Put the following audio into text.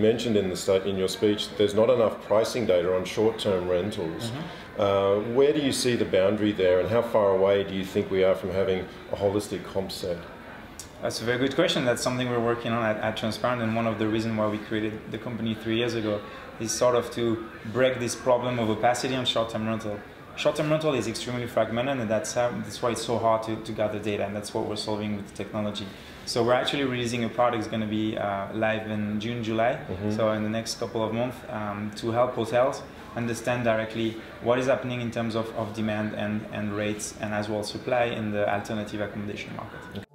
mentioned in your speech that there's not enough pricing data on short-term rentals. Mm-hmm. Where do you see the boundary there, and how far away do you think we are from having a holistic comp set? That's a very good question. That's something we're working on at Transparent, and one of the reasons why we created the company 3 years ago is sort of to break this problem of opacity on short-term rental. Short-term rental is extremely fragmented, and that's why it's so hard to gather data, and that's what we're solving with technology. So we're actually releasing a product that's going to be live in June, July, mm-hmm. so in the next couple of months, to help hotels understand directly what is happening in terms of demand and rates, and as well supply in the alternative accommodation market.